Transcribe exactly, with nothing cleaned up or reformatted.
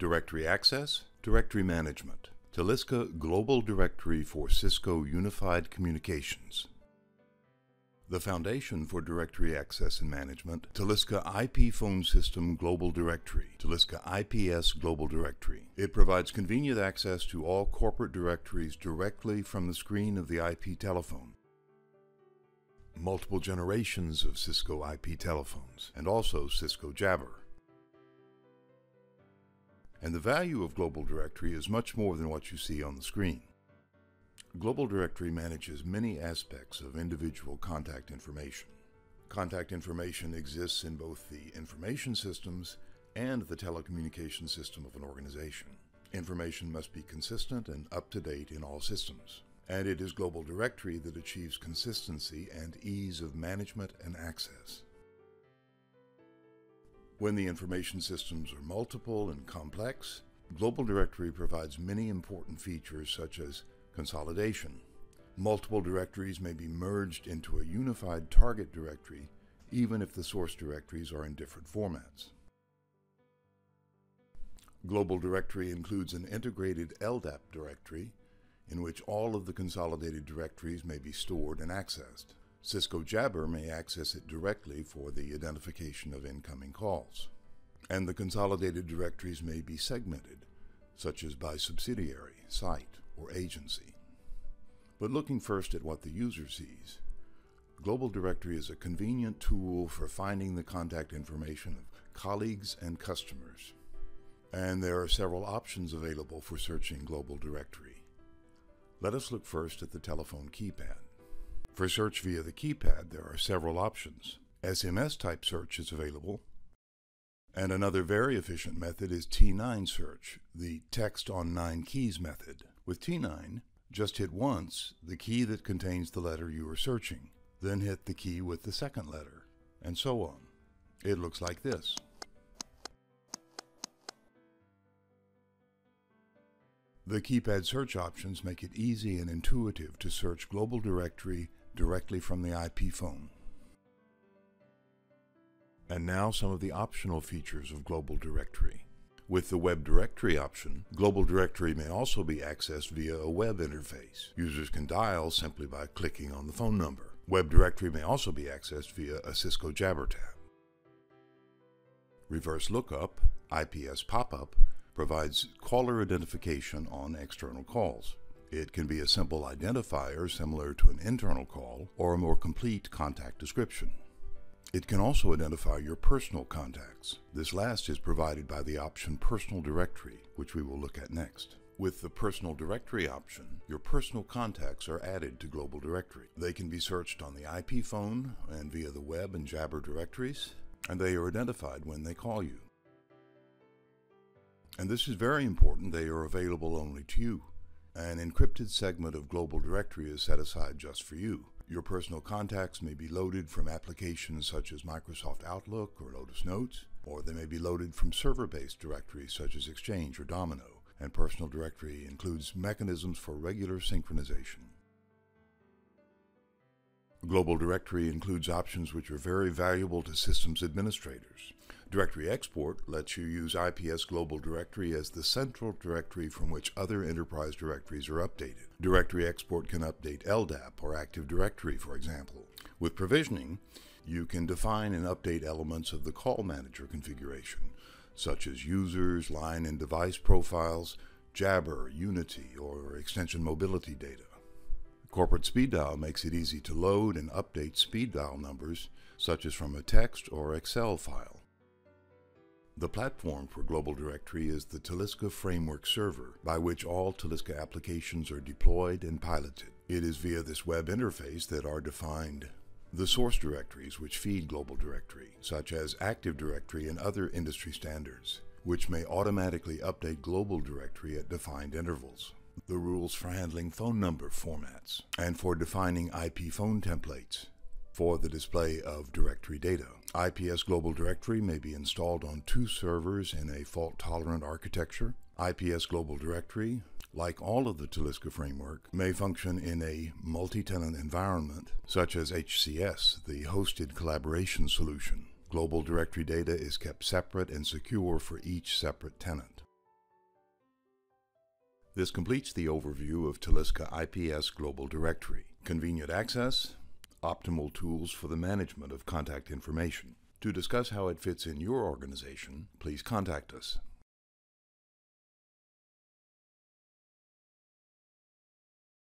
Directory Access, Directory Management, telisca Global Directory for Cisco Unified Communications. The foundation for directory access and management, telisca I P Phone System Global Directory, telisca I P S Global Directory. It provides convenient access to all corporate directories directly from the screen of the I P telephone. Multiple generations of Cisco I P telephones, and also Cisco Jabber. And the value of Global Directory is much more than what you see on the screen. Global Directory manages many aspects of individual contact information. Contact information exists in both the information systems and the telecommunication system of an organization. Information must be consistent and up-to-date in all systems. And it is Global Directory that achieves consistency and ease of management and access. When the information systems are multiple and complex, Global Directory provides many important features such as consolidation. Multiple directories may be merged into a unified target directory, even if the source directories are in different formats. Global Directory includes an integrated L D A P directory, in which all of the consolidated directories may be stored and accessed. Cisco Jabber may access it directly for the identification of incoming calls. And the consolidated directories may be segmented, such as by subsidiary, site, or agency. But looking first at what the user sees, Global Directory is a convenient tool for finding the contact information of colleagues and customers. And there are several options available for searching Global Directory. Let us look first at the telephone keypad. For search via the keypad, there are several options. S M S type search is available. And another very efficient method is T nine search, the text on nine keys method. With T nine, just hit once the key that contains the letter you are searching, then hit the key with the second letter, and so on. It looks like this. The keypad search options make it easy and intuitive to search Global Directory directly from the I P phone. And now some of the optional features of Global Directory. With the Web Directory option, Global Directory may also be accessed via a web interface. Users can dial simply by clicking on the phone number. Web Directory may also be accessed via a Cisco Jabber tab. Reverse Lookup, I P S Pop-Up, provides caller identification on external calls. It can be a simple identifier similar to an internal call or a more complete contact description. It can also identify your personal contacts. This last is provided by the option Personal Directory, which we will look at next. With the Personal Directory option, your personal contacts are added to Global Directory. They can be searched on the I P phone and via the web and Jabber directories, and they are identified when they call you. And this is very important, they are available only to you. An encrypted segment of Global Directory is set aside just for you. Your personal contacts may be loaded from applications such as Microsoft Outlook or Lotus Notes, or they may be loaded from server-based directories such as Exchange or Domino, and Personal Directory includes mechanisms for regular synchronization. Global Directory includes options which are very valuable to systems administrators. Directory Export lets you use I P S Global Directory as the central directory from which other enterprise directories are updated. Directory Export can update L D A P or Active Directory, for example. With provisioning, you can define and update elements of the Call Manager configuration, such as users, line and device profiles, Jabber, Unity, or extension mobility data. Corporate SpeedDial makes it easy to load and update SpeedDial numbers, such as from a text or Excel file. The platform for Global Directory is the telisca Framework Server, by which all telisca applications are deployed and piloted. It is via this web interface that are defined the source directories which feed Global Directory, such as Active Directory and other industry standards, which may automatically update Global Directory at defined intervals. The rules for handling phone number formats, and for defining I P phone templates for the display of directory data. I P S Global Directory may be installed on two servers in a fault-tolerant architecture. I P S Global Directory, like all of the telisca framework, may function in a multi-tenant environment, such as H C S, the hosted collaboration solution. Global Directory data is kept separate and secure for each separate tenant. This completes the overview of telisca I P S Global Directory, convenient access, optimal tools for the management of contact information. To discuss how it fits in your organization, please contact us.